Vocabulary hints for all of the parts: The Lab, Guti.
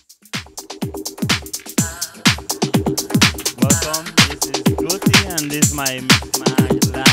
Welcome, this is Guti and this is my lab.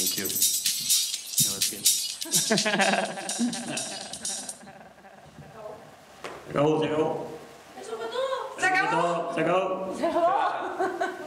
Thank you. Ja, dat is goed. Zeg al. Zeg al. Zeg al.